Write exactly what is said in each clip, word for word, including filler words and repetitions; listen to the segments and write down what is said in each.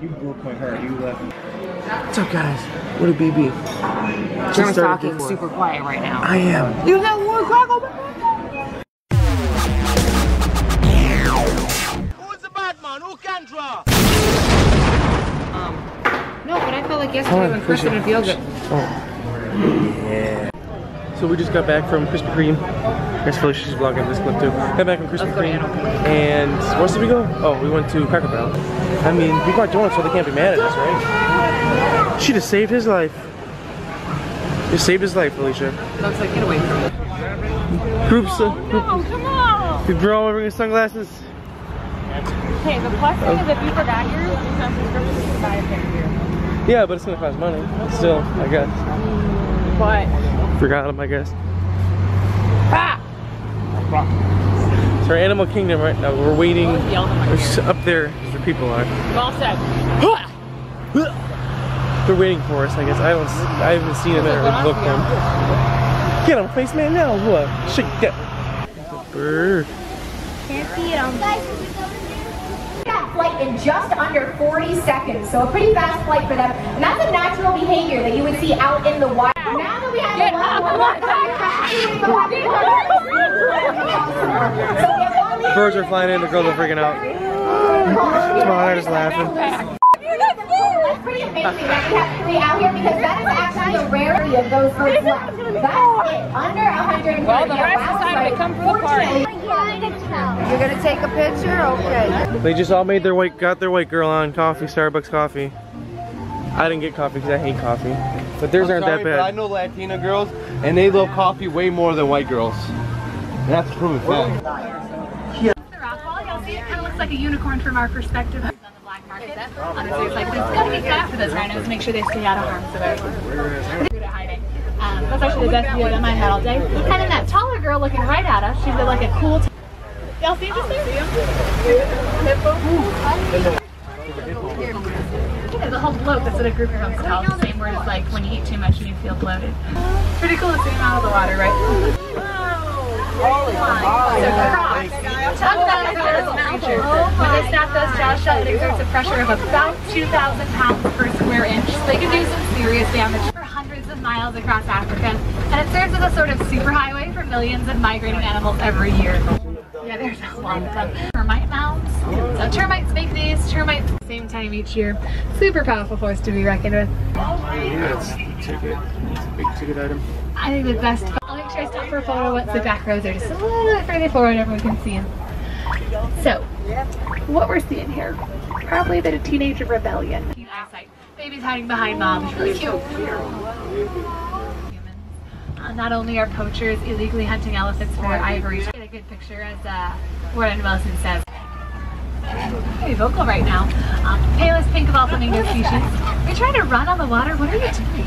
You broke my heart. You left. What's up, guys? What a B B. You're talking before. Super quiet right now. I am. You got one crack on my Who's the bad man? Who can draw? Um, no, but I felt like yesterday oh, when Chris didn't feel good. Oh. Yeah. So we just got back from Krispy Kreme. I guess Felicia's vlogging this clip too. Got back from Krispy Kreme. And where else did we go? Oh, we went to Cracker Barrel. I mean, we bought donuts so they can't be mad at us, right? She just saved his life. You saved his life, Felicia. Looks like, get away from me. Groups. Oh, uh, no, come on. We're all wearing sunglasses. Okay, the plus thing is if you forgot yours, you have subscription to buy a pair of yours. Yeah, but it's gonna cost money. Still, I guess. But. Forgot him, I guess. Ah! So we're Animal Kingdom right now. We're waiting. We're just up there because where people are. Well said. They're waiting for us, I guess. I don't. I haven't seen them or looked them. Get on face man now. What? Shake that. Bird. Can't see it. Flight in just under forty seconds, so a pretty fast flight for them, and that's a natural behavior that you would see out in the wild. Now that we have the one, one, birds are flying in, the girls are freaking out. Come on, I was laughing. That's pretty amazing that we have three out here because that is actually the rarity of those birds left. That's it, under one hundred thirty. Well, the rest decided to come for the party. You're gonna take a picture? Okay. They just all made their white, got their white girl on coffee, Starbucks coffee. I didn't get coffee because I hate coffee, but theirs I'm aren't sorry, that bad. But I know Latina girls, and they love coffee way more than white girls. And that's proof. Yeah. The rock wall, y'all see, it kind of looks like a unicorn from our perspective. Market. Honestly, it's like, it's gotta get that for those rhinos to make sure they stay out of harm's way. Um, that's actually the best view of them I had all day. And then that taller girl looking right at us, she did like a cool. Y'all see this there? Hippo? There's a whole bloke that's in a group of them called the same word as like when you eat too much and you feel bloated. Pretty cool to see them out of the water, right? Holy oh, so crocs. Talk about a fearless creature. When they snap those jaws shut, it exerts a pressure of about two thousand pounds per square inch. So they can do some serious damage for hundreds of miles across Africa. And it serves as a sort of superhighway for millions of migrating animals every year. Yeah, there's a lot of them. Termite mounds. So termites make these. Termites at the same time each year. Super powerful force to be reckoned with. That's the ticket. It's a big ticket item. I think the best. I'll make sure I stop for a photo once the back rows are just a little bit further forward and everyone can see them. So, what we're seeing here, probably a bit of teenage rebellion. Teen eyesight. Babies hiding behind mom. It's really cute. Uh, not only are poachers illegally hunting elephants for their ivory. Get a good picture, as uh, Warren Wilson says. Pretty vocal right now. Um, palest pink of all flamingo species. Are you trying to run on the water? What are you doing?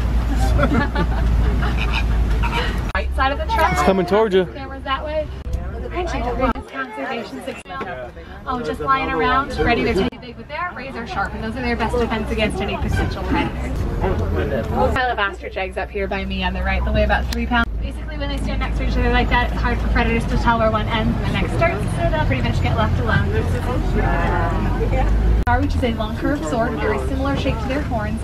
Right side of the truck. It's coming towards you. Cameras that way. Conservation success. Oh, just lying around, ready. They're too big, but they're razor sharp, and those are their best defense against any potential predators. A pile of ostrich eggs up here by me on the right. They weigh about three pounds. Basically, when they stand next to each other like that, it's hard for predators to tell where one ends and the next starts, so they'll pretty much get left alone. Star, which is a long curved sword, very similar shape to their horns.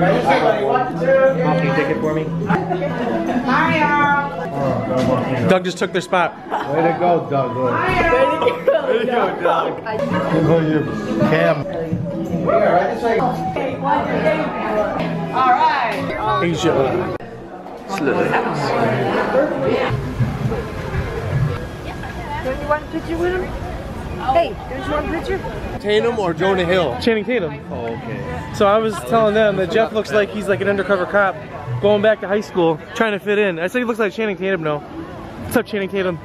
Walking ticket for me. Hi, Doug just took their spot. Way to go, Doug. Way to go, Doug. Look at your cam. All right. Asia. It's a little house. You want a picture with him? Hey, there's one picture. Tatum or Jonah Hill? Channing Tatum. Oh, okay. So I was telling them that Jeff looks like he's like an undercover cop going back to high school, trying to fit in. I said he looks like Channing Tatum now. What's up, Channing Tatum?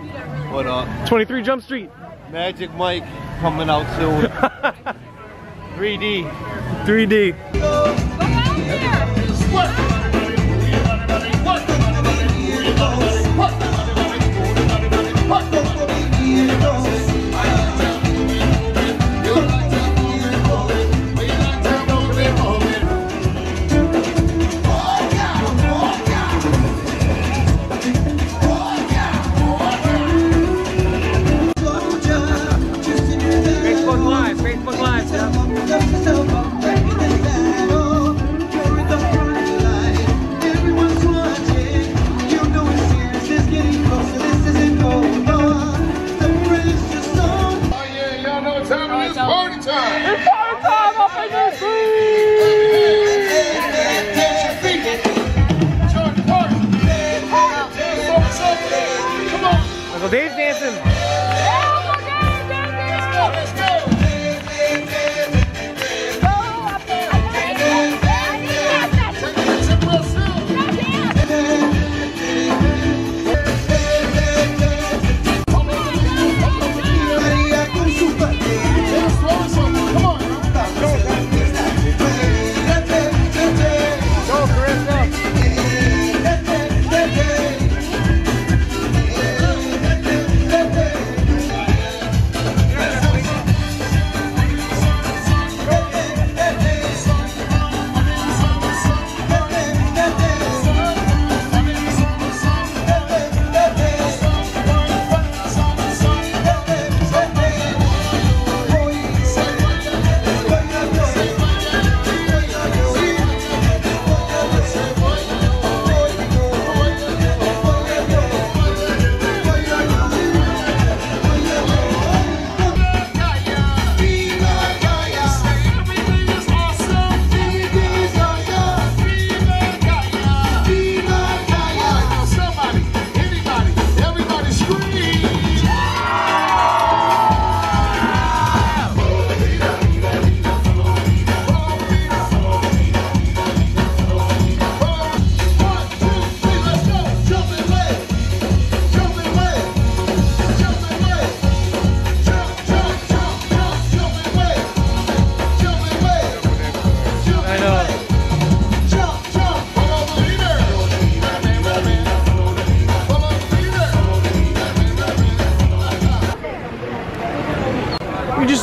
What up? twenty-three Jump Street. Magic Mike coming out soon. three D. three D. Go out here. What?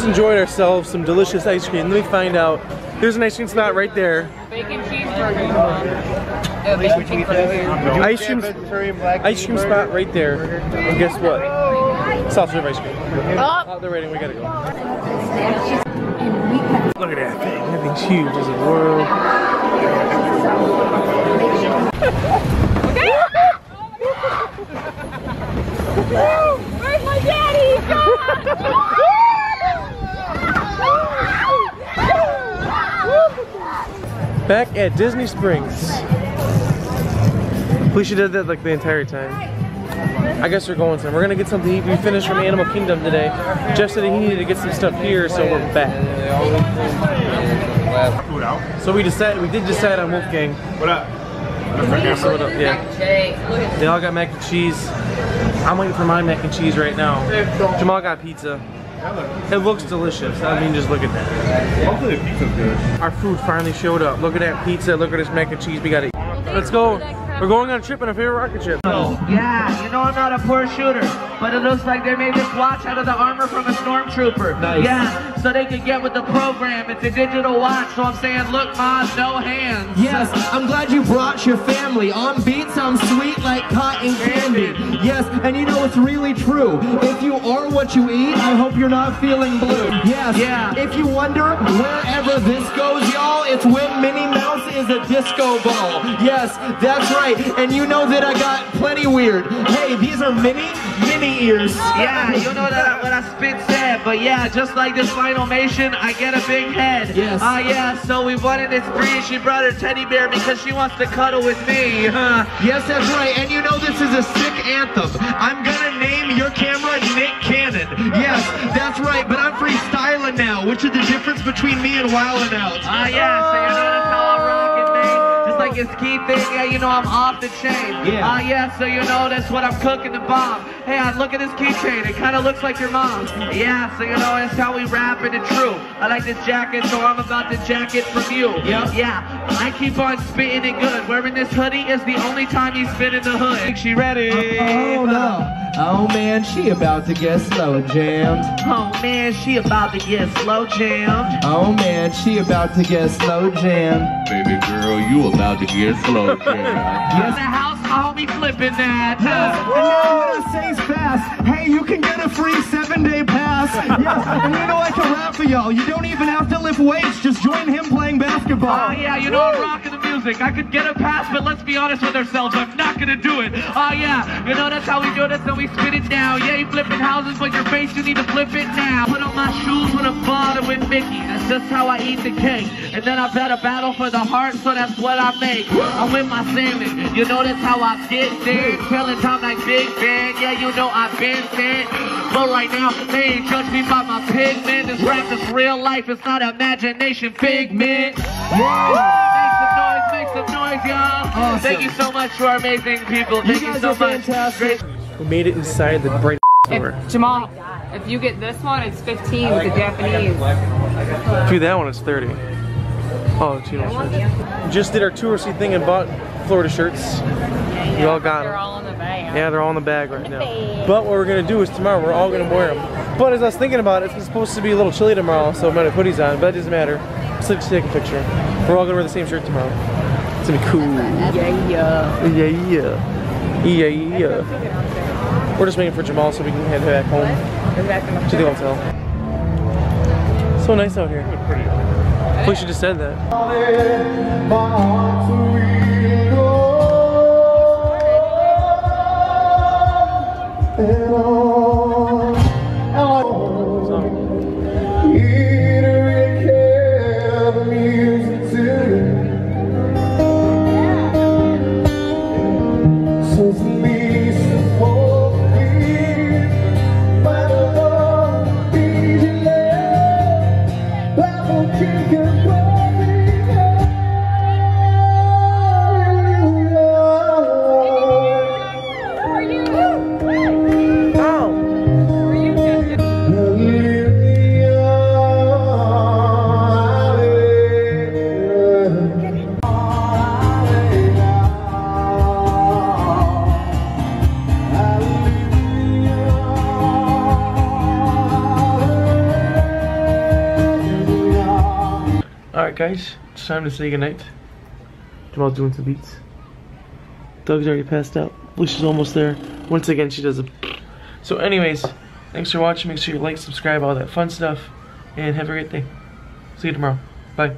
Enjoyed ourselves some delicious ice cream. Let me find out. There's an ice cream spot right there. Bacon cheeseburger. Bacon cheeseburger. Ice cream, ice cream spot right there. And guess what? Soft serve ice cream. Oh, they're waiting. We gotta go. Look at that thing. That thing's huge as a world. Where's my daddy? Back at Disney Springs. Felicia did that like the entire time. I guess we're going somewhere. We're gonna get something to eat. We finished from Animal Kingdom today. Jeff said he needed to get some stuff here, so we're back. So we decided, we did decide on Wolfgang. What up? So what up? Yeah. They all got mac and cheese. I'm waiting for my mac and cheese right now. Jamal got pizza. It looks delicious. I mean, just look at that. Hopefully the pizza's good. Our food finally showed up. Look at that pizza. Look at this mac and cheese. We gotta eat. Let's go. We're going on a trip on a favorite rocket ship. Yeah, you know I'm not a poor shooter. but it looks like they made this watch out of the armor from a stormtrooper. Nice. Yeah, so they could get with the program. It's a digital watch, so I'm saying, look, Ma, no hands. Yes, I'm glad you brought your family. On beats, I'm sweet like cotton candy. Yes, and you know it's really true. If you are what you eat, I hope you're not feeling blue. Yes, yeah. If you wonder wherever this goes, y'all, it's when Minnie Mouse is a disco ball. Yes, that's right. And you know that I got plenty weird. Hey, these are Minnie, Minnie ears. Yeah, you know that what I spit said. But yeah, just like this Final-mation, I get a big head. Yes. Ah, uh, yeah, so we wanted this breed. She brought her teddy bear because she wants to cuddle with me. Huh. Yes, that's right. And you know this is a sick anthem. I'm gonna name your camera Nick Cannon. Yes, that's right. But I'm freestyling now, which is the difference between me and Wildin' Out. Ah, uh, yeah, so you know that's how I'm rocking, man. Like it's key thing, yeah, you know I'm off the chain. Yeah. Ah, uh, yeah, so you know that's what I'm cooking the bomb. Hey, I look at this keychain, it kind of looks like your mom. Yeah, so you know that's how we rap in the truth. I like this jacket, so I'm about to jacket from you. Yep. Yeah, I keep on spitting it good. Wearing this hoodie is the only time you spit in the hood. Think she ready? Oh, oh no. Oh man, she about to get slow jammed. Oh man, she about to get slow jammed. Oh man, she about to get slow jammed. Baby girl, you about to get slow jammed. Yes, the house, I'll be flipping that. Yes. And now I'm gonna say fast. Hey, you can get a free seven-day pass. Yes, and you know I can rap for y'all. You don't even have to lift weights. Just join him playing basketball. Oh uh, yeah, you know I'm rocking the music. I could get a pass, but let's be honest with ourselves. I'm not gonna do it. Oh uh, yeah, you know that's how we do this. We spit it down, yeah, you flipping houses, but your face, you need to flip it now. Put on my shoes with a bottle with Mickey, that's just how I eat the cake. And then I bet a battle for the heart, so that's what I make. I win my salmon, you know that's how I get there. Telling time like Big Ben, yeah, you know I've been there. But right now, they ain't judge me by my pigment. This rap is real life, it's not imagination figment. Yeah. Make some noise, make some noise, y'all. Awesome. Thank you so much to our amazing people. Thank you, you so much. Fantastic. Great. We made it inside the bright store. Jamal, if you get this one, it's fifteen with the Japanese. If you that one, it's thirty. Oh, two shirts. Just did our touristy thing and bought Florida shirts. Yeah, yeah, we all got them. They're all in the bag. Yeah, they're all in the bag right now. But what we're gonna do is tomorrow we're all gonna wear them. But as I was thinking about it, it's supposed to be a little chilly tomorrow, so I'm gonna put hoodies on. But it doesn't matter. So let's take a picture. We're all gonna wear the same shirt tomorrow. It's gonna be cool. Yeah, yeah, yeah, yeah, yeah, yeah. We're just waiting for Jamal so we can head back home back to the hotel. So nice out here. Pretty. We should just said that. Guys, it's time to say goodnight. Jamal's doing some beats. Doug's already passed out. Felicia's almost there. Once again, she does a... So anyways, thanks for watching. Make sure you like, subscribe, all that fun stuff. And have a great day. See you tomorrow. Bye.